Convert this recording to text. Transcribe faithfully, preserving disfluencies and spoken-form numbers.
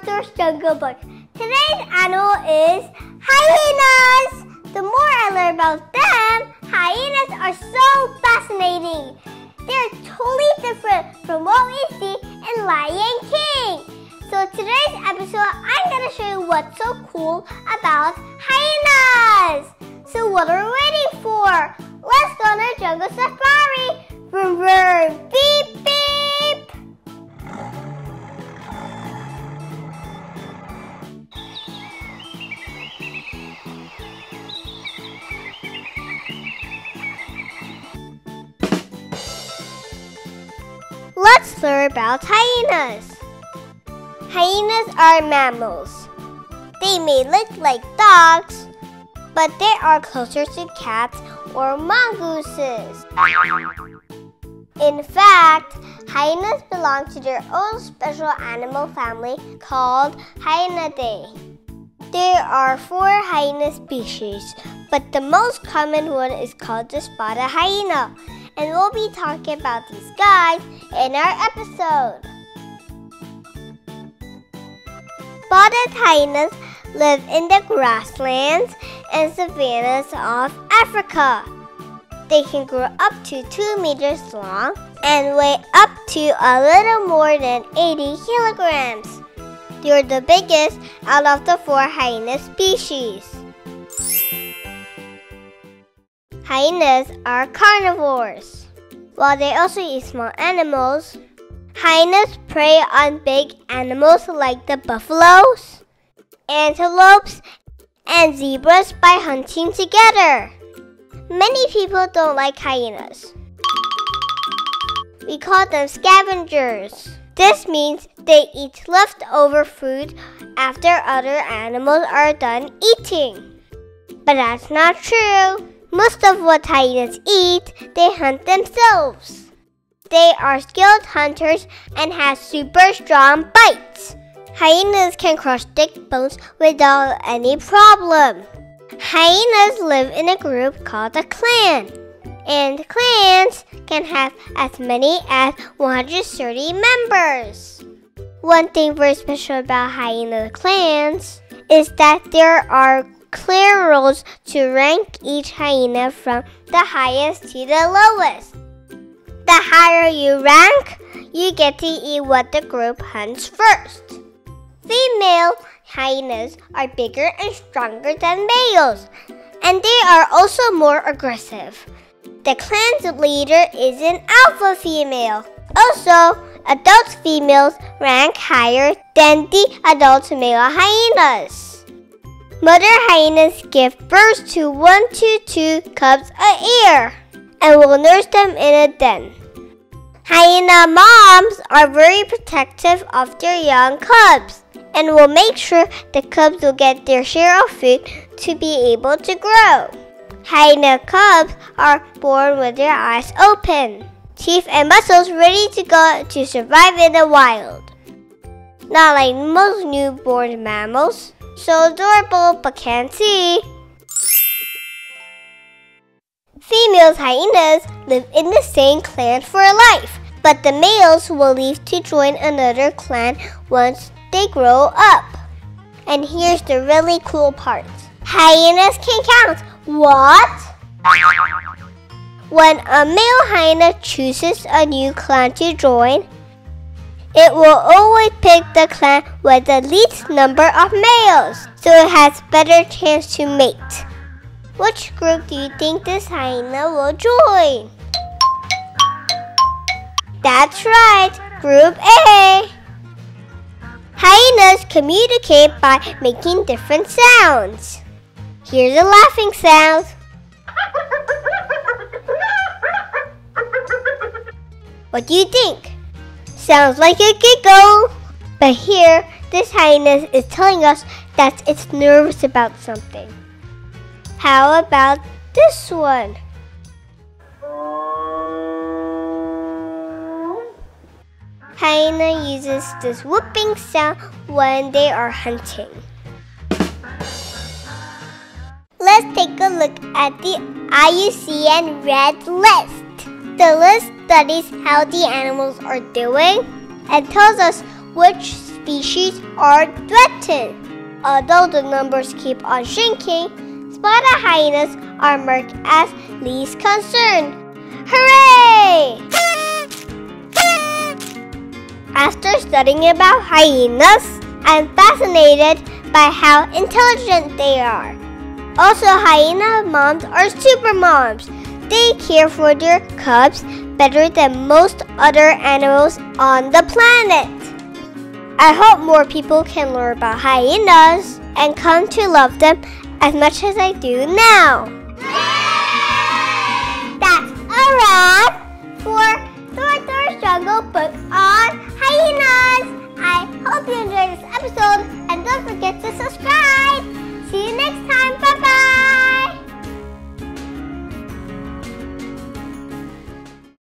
Thor Thor's Jungle Book. Today's animal is hyenas. The more I learn about them, hyenas are so fascinating. They're totally different from what we see in Lion King. So today's episode, I'm going to show you what's so cool about hyenas. So what are we waiting for? Let's go on a jungle safari. Vroom vroom, beep beep. Let's learn about hyenas. Hyenas are mammals. They may look like dogs, but they are closer to cats or mongooses. In fact, hyenas belong to their own special animal family called Hyaenidae. There are four hyena species, but the most common one is called the spotted hyena, and we'll be talking about these guys in our episode. Spotted hyenas live in the grasslands and savannas of Africa. They can grow up to two meters long and weigh up to a little more than eighty kilograms. They are the biggest out of the four hyena species. Hyenas are carnivores. While they also eat small animals, hyenas prey on big animals like the buffaloes, antelopes, and zebras by hunting together. Many people don't like hyenas. We call them scavengers. This means they eat leftover food after other animals are done eating. But that's not true. Most of what hyenas eat, they hunt themselves. They are skilled hunters and have super strong bites. Hyenas can crush thick bones without any problem. Hyenas live in a group called a clan, and clans can have as many as one hundred thirty members. One thing very special about hyena clans is that there are clear rules to rank each hyena from the highest to the lowest. The higher you rank, you get to eat what the group hunts first. Female hyenas are bigger and stronger than males, and they are also more aggressive. The clan's leader is an alpha female. Also, adult females rank higher than the adult male hyenas. Mother hyenas give birth to one to two cubs a year, and will nurse them in a den. Hyena moms are very protective of their young cubs and will make sure the cubs will get their share of food to be able to grow. Hyena cubs are born with their eyes open, teeth and muscles ready to go to survive in the wild. Not like most newborn mammals, so adorable but can't see. Female hyenas live in the same clan for life, but the males will leave to join another clan once they grow up. And here's the really cool part. Hyenas can count. What? When a male hyena chooses a new clan to join, it will always pick the clan with the least number of males, so it has better chance to mate. Which group do you think this hyena will join? That's right, Group A. Hyenas communicate by making different sounds. Here's a laughing sound. What do you think? Sounds like a giggle. But here, this hyena is telling us that it's nervous about something. How about this one? Hyena uses this whooping sound when they are hunting. Let's take a look at the I U C N Red List. The list studies how the animals are doing and tells us which species are threatened. Although the numbers keep on shrinking, spotted hyenas are marked as least concern. Hooray! After studying about hyenas, I'm fascinated by how intelligent they are. Also, hyena moms are super moms. They care for their cubs better than most other animals on the planet. I hope more people can learn about hyenas and come to love them as much as I do now. Yay! That's a wrap!